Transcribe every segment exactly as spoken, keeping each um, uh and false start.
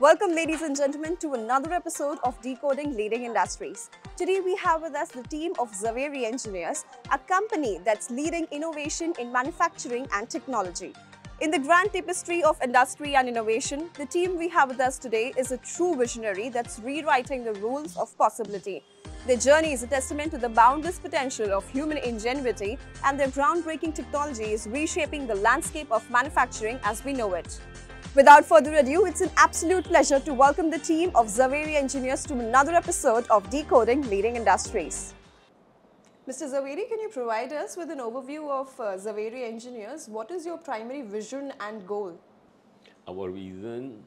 Welcome, ladies and gentlemen, to another episode of Decoding Leading Industries. Today we have with us the team of Zaveri Engineers, a company that's leading innovation in manufacturing and technology. In the grand tapestry of industry and innovation, the team we have with us today is a true visionary that's rewriting the rules of possibility. Their journey is a testament to the boundless potential of human ingenuity, and their groundbreaking technology is reshaping the landscape of manufacturing as we know it. Without further ado, it's an absolute pleasure to welcome the team of Zaveri Engineers to another episode of Decoding Leading Industries. Mister Zaveri, can you provide us with an overview of uh, Zaveri Engineers? What is your primary vision and goal? Our vision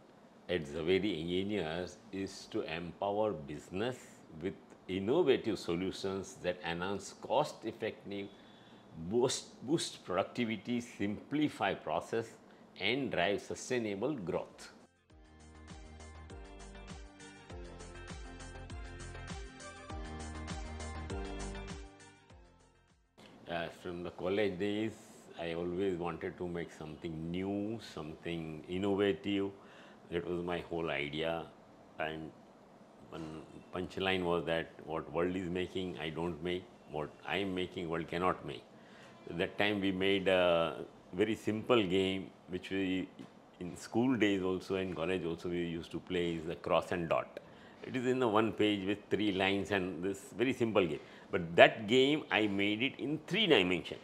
at Zaveri Engineers is to empower business with innovative solutions that enhance cost-effective, boost, boost productivity, simplify process, and drive sustainable growth. Uh, from the college days, I always wanted to make something new, something innovative. That was my whole idea. And one punchline was that what world is making, I don't make. What I am making, world cannot make. At that time, we made a very simple game, which we in school days also and college also we used to play, is the cross and dot. It is in the one page with three lines and this very simple game. But that game, I made it in three dimension.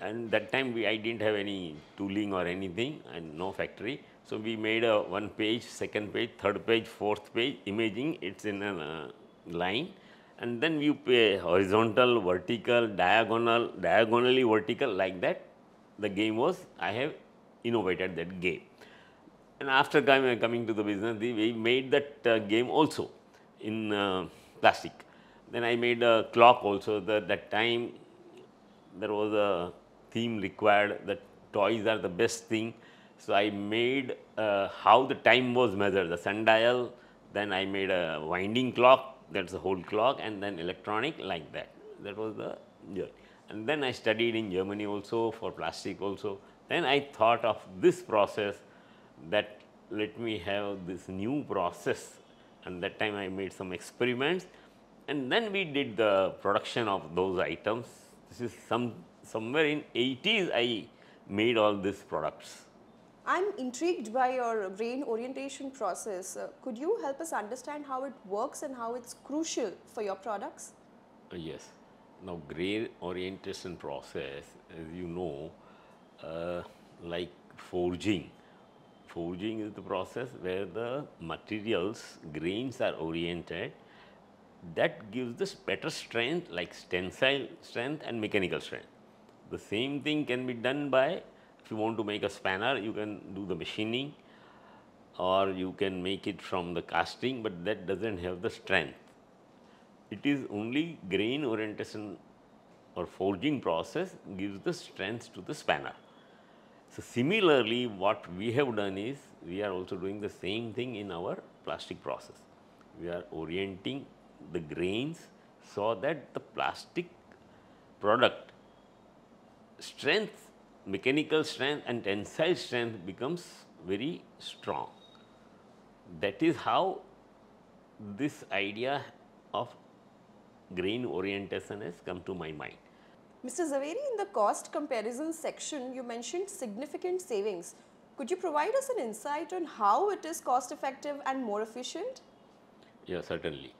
And that time we I didn't have any tooling or anything and no factory. So we made a one page, second page, third page, fourth page, imaging it's in a uh, line. And then you play horizontal, vertical, diagonal, diagonally vertical like that. The game was, I have innovated that game. And after coming to the business, we made that uh, game also in uh, plastic. Then I made a clock also. The, that time there was a theme required that toys are the best thing. So I made uh, how the time was measured, the sundial. Then I made a winding clock, that's the whole clock, and then electronic like that. That was the journey. And then I studied in Germany also for plastic also. Then I thought of this process that let me have this new process. And that time I made some experiments. And then we did the production of those items. This is some somewhere in eighties I made all these products. I'm intrigued by your brain orientation process. Uh, could you help us understand how it works and how it's crucial for your products? Uh, yes. Now, brain orientation process, as you know, uh, like forging. Forging is the process where the materials, grains are oriented. That gives this better strength, like tensile strength and mechanical strength. The same thing can be done by, if you want to make a spanner, you can do the machining, or you can make it from the casting, but that doesn't have the strength. It is only grain orientation or forging process gives the strength to the spanner. So similarly, what we have done is, we are also doing the same thing in our plastic process. We are orienting the grains so that the plastic product strength, mechanical strength and tensile strength becomes very strong. That is how this idea of grain orientation has come to my mind. Mister Zaveri, in the cost comparison section, you mentioned significant savings. Could you provide us an insight on how it is cost effective and more efficient? Yeah, certainly.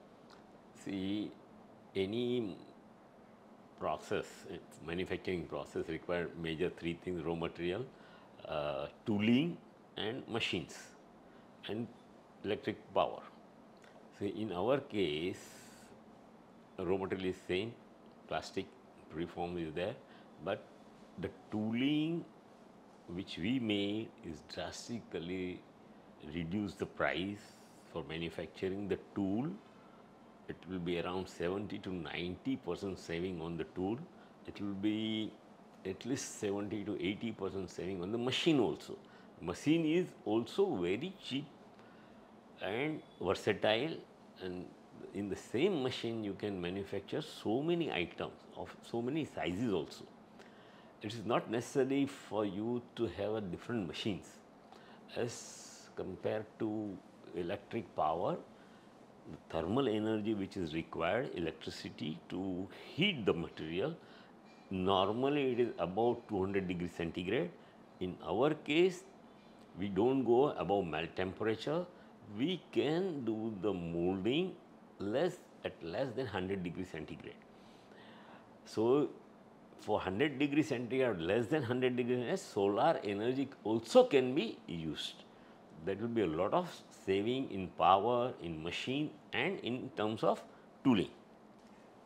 See, any process, manufacturing process requires major three things, raw material, uh, tooling and machines and electric power. See, in our case, raw material is same, plastic preform is there, but the tooling which we made is drastically reduce the price for manufacturing the tool. It will be around seventy to ninety percent saving on the tool. It will be at least seventy to eighty percent saving on the machine also. Machine is also very cheap and versatile, and in the same machine you can manufacture so many items of so many sizes also. It is not necessary for you to have a different machines as compared to electric power, the thermal energy which is required, electricity to heat the material, normally it is about two hundred degrees centigrade. In our case, we don't go above melt temperature. We can do the molding less at less than one hundred degrees centigrade. So, for one hundred degrees centigrade or less than one hundred degrees centigrade, solar energy also can be used. That will be a lot of saving in power, in machine, and in terms of tooling.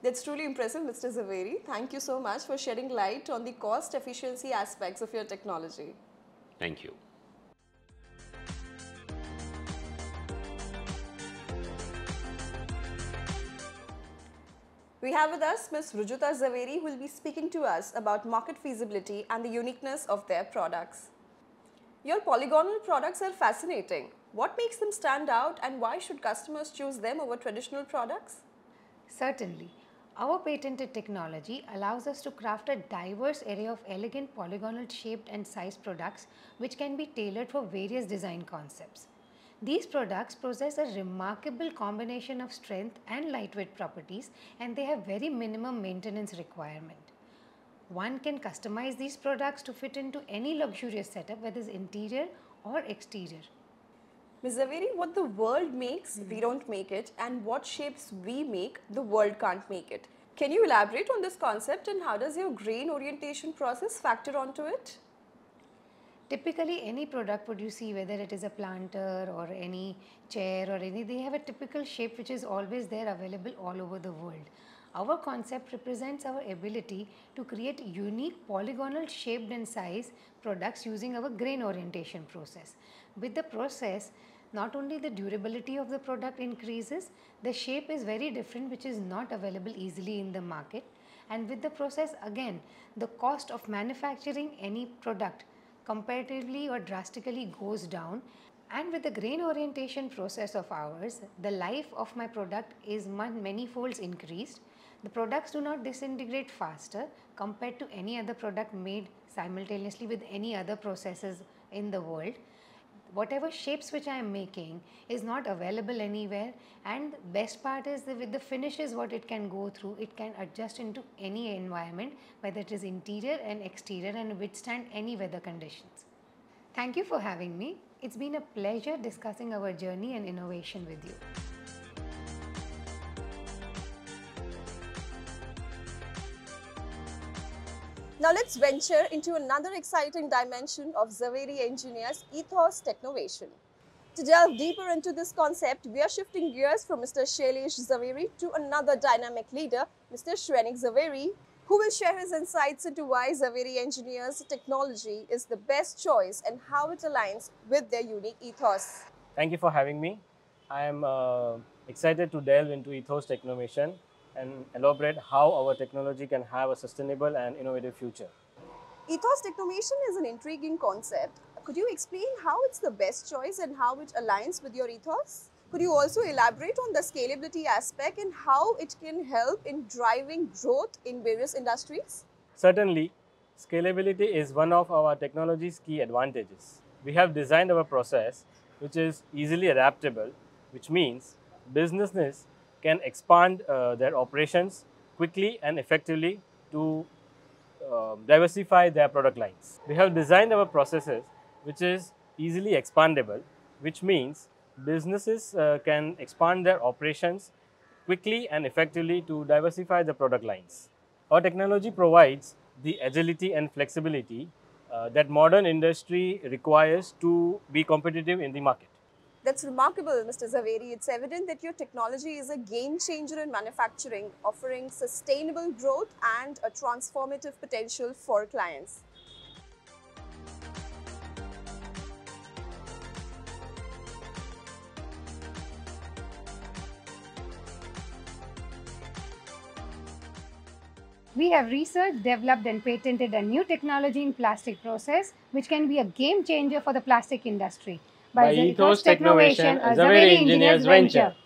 That's truly impressive, Mister Zaveri. Thank you so much for shedding light on the cost efficiency aspects of your technology. Thank you. We have with us Miz Rujuta Zaveri, who will be speaking to us about market feasibility and the uniqueness of their products. Your polygonal products are fascinating. What makes them stand out and why should customers choose them over traditional products? Certainly. Our patented technology allows us to craft a diverse array of elegant polygonal shaped and sized products which can be tailored for various design concepts. These products possess a remarkable combination of strength and lightweight properties, and they have very minimum maintenance requirement. One can customize these products to fit into any luxurious setup, whether it's interior or exterior. Miz Zaveri, what the world makes, mm-hmm. we don't make it, and what shapes we make, the world can't make it. Can you elaborate on this concept, and how does your grain orientation process factor onto it? Typically, any product what you see, whether it is a planter or any chair or any, they have a typical shape which is always there available all over the world. Our concept represents our ability to create unique polygonal shaped and size products using our grain orientation process. With the process, not only the durability of the product increases, the shape is very different, which is not available easily in the market. And with the process, again, the cost of manufacturing any product comparatively or drastically goes down, and with the grain orientation process of ours, the life of my product is many folds increased. The products do not disintegrate faster compared to any other product made simultaneously with any other processes in the world. Whatever shapes which I am making is not available anywhere, and the best part is that with the finishes what it can go through, it can adjust into any environment, whether it is interior and exterior, and withstand any weather conditions. Thank you for having me. It's been a pleasure discussing our journey and innovation with you. Now let's venture into another exciting dimension of Zaveri Engineers' Ethos Technovation. To delve deeper into this concept, we are shifting gears from Mister Shailesh Zaveri to another dynamic leader, Mister Shrenik Zaveri, who will share his insights into why Zaveri Engineers' technology is the best choice and how it aligns with their unique ethos. Thank you for having me. I am uh, excited to delve into Ethos Technovation and elaborate how our technology can have a sustainable and innovative future. Ethos Technovation is an intriguing concept. Could you explain how it's the best choice and how it aligns with your ethos? Could you also elaborate on the scalability aspect and how it can help in driving growth in various industries? Certainly, scalability is one of our technology's key advantages. We have designed our process which is easily adaptable, which means businesses can expand uh, their operations quickly and effectively to uh, diversify their product lines. We have designed our processes which is easily expandable, which means businesses uh, can expand their operations quickly and effectively to diversify the product lines. Our technology provides the agility and flexibility uh, that modern industry requires to be competitive in the market. That's remarkable, Mister Zaveri. It's evident that your technology is a game changer in manufacturing, offering sustainable growth and a transformative potential for clients. We have researched, developed and patented a new technology in plastic process, which can be a game changer for the plastic industry. By, By Ethos Technovation, a Zaveri Engineers venture.